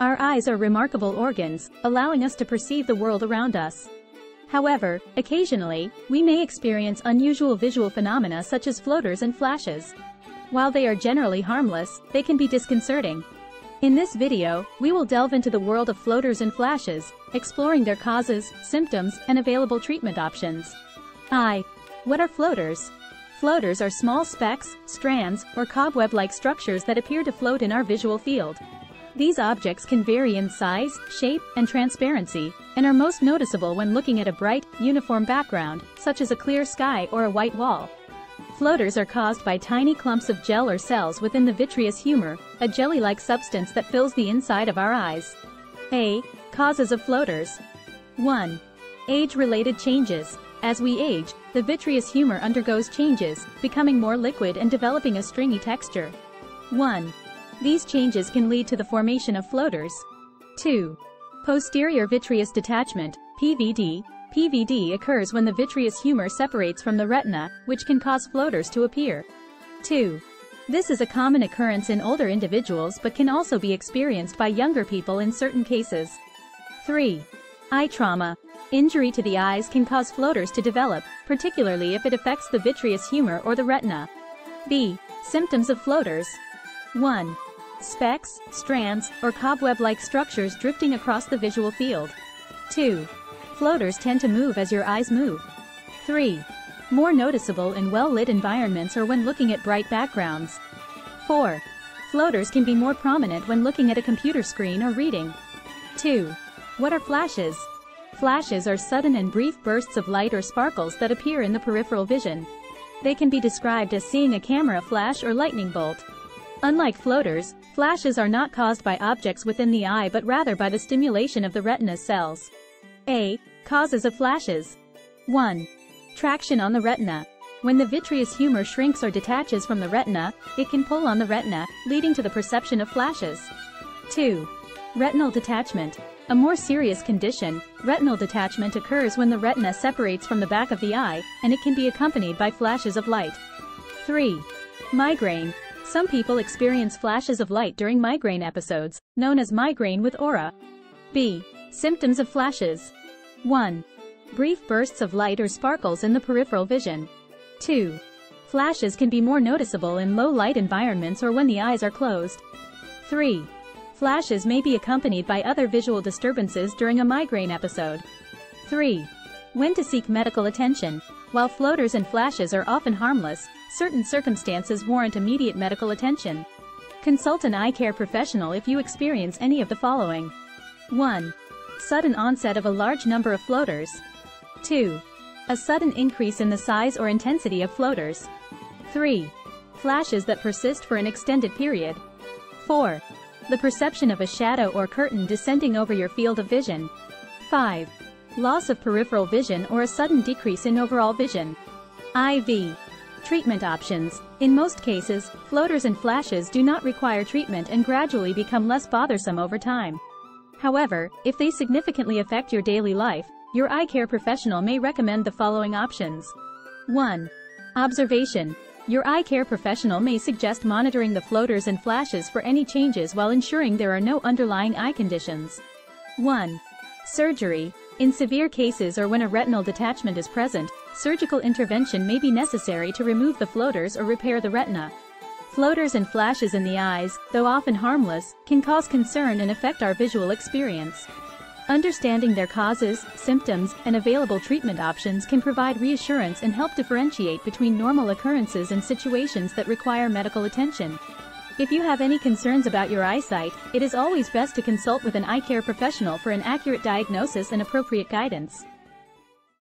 Our eyes are remarkable organs, allowing us to perceive the world around us. However, occasionally, we may experience unusual visual phenomena such as floaters and flashes. While they are generally harmless, they can be disconcerting. In this video, we will delve into the world of floaters and flashes, exploring their causes, symptoms, and available treatment options. What are floaters? Floaters are small specks, strands, or cobweb-like structures that appear to float in our visual field. These objects can vary in size, shape, and transparency, and are most noticeable when looking at a bright, uniform background, such as a clear sky or a white wall. Floaters are caused by tiny clumps of gel or cells within the vitreous humor, a jelly-like substance that fills the inside of our eyes. Causes of floaters. 1. Age-related changes. As we age, the vitreous humor undergoes changes, becoming more liquid and developing a stringy texture. 1. These changes can lead to the formation of floaters. 2. Posterior vitreous detachment, PVD. PVD occurs when the vitreous humor separates from the retina, which can cause floaters to appear. 2. This is a common occurrence in older individuals but can also be experienced by younger people in certain cases. 3. Eye trauma. Injury to the eyes can cause floaters to develop, particularly if it affects the vitreous humor or the retina. B. Symptoms of floaters. 1. Specks, strands, or cobweb-like structures drifting across the visual field. 2. Floaters tend to move as your eyes move. 3. More noticeable in well-lit environments or when looking at bright backgrounds. 4. Floaters can be more prominent when looking at a computer screen or reading. 2. What are flashes? Flashes are sudden and brief bursts of light or sparkles that appear in the peripheral vision. They can be described as seeing a camera flash or lightning bolt. Unlike floaters, flashes are not caused by objects within the eye but rather by the stimulation of the retina's cells. Causes of flashes. 1. Traction on the retina. When the vitreous humor shrinks or detaches from the retina, it can pull on the retina, leading to the perception of flashes. 2. Retinal detachment. A more serious condition, retinal detachment occurs when the retina separates from the back of the eye, and it can be accompanied by flashes of light. 3. Migraine. Some people experience flashes of light during migraine episodes, known as migraine with aura. B. Symptoms of flashes. 1. Brief bursts of light or sparkles in the peripheral vision. 2. Flashes can be more noticeable in low-light environments or when the eyes are closed. 3. Flashes may be accompanied by other visual disturbances during a migraine episode. 3. When to seek medical attention. While floaters and flashes are often harmless, certain circumstances warrant immediate medical attention. Consult an eye care professional if you experience any of the following. 1. Sudden onset of a large number of floaters. 2. A sudden increase in the size or intensity of floaters. 3. Flashes that persist for an extended period. 4. The perception of a shadow or curtain descending over your field of vision. 5. Loss of peripheral vision or a sudden decrease in overall vision. IV. Treatment options. In most cases, floaters and flashes do not require treatment and gradually become less bothersome over time. However, if they significantly affect your daily life, your eye care professional may recommend the following options. 1. Observation. Your eye care professional may suggest monitoring the floaters and flashes for any changes while ensuring there are no underlying eye conditions. 1. Surgery. In severe cases or when a retinal detachment is present, surgical intervention may be necessary to remove the floaters or repair the retina. Floaters and flashes in the eyes, though often harmless, can cause concern and affect our visual experience. Understanding their causes, symptoms, and available treatment options can provide reassurance and help differentiate between normal occurrences and situations that require medical attention. If you have any concerns about your eyesight, it is always best to consult with an eye care professional for an accurate diagnosis and appropriate guidance.